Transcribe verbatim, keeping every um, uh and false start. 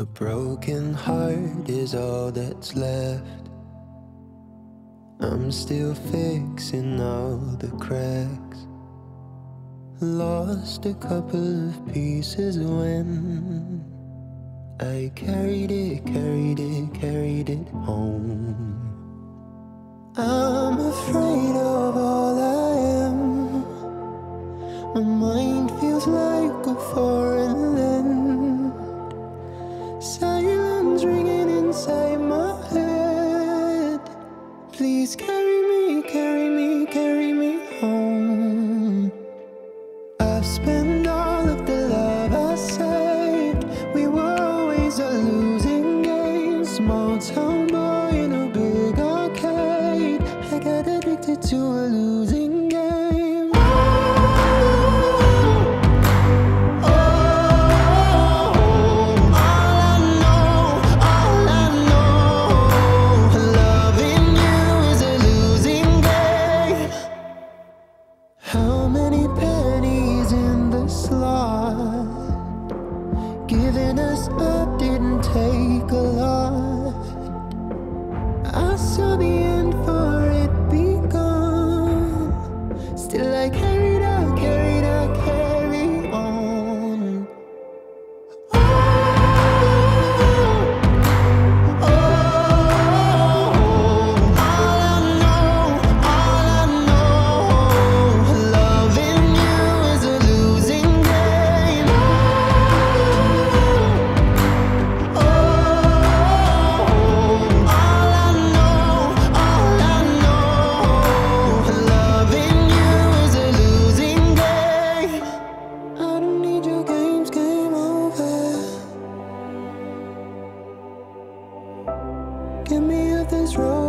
A broken heart is all that's left. I'm still fixing all the cracks. Lost a couple of pieces when I carried it, carried it, carried it home. I'm afraid of all I am. My mind feels like a foreign land. Silence ringing inside my head. Please carry me, carry me, carry me home. I've spent all of the love I saved. We were always a losing game. Small town boy in a big arcade. I got addicted to a losing game. Oh, oh, all I know, all I know, loving you is a losing game. How many pennies in the slot? Giving us up didn't take a lot. I saw the end for it begun. Still I carried on, carried on, carry on. Oh, oh, all I know, all I know, loving you is a losing game. Oh, oh, all I know, all I know, loving you is a losing game. I don't need your games, game over. Get me off this road.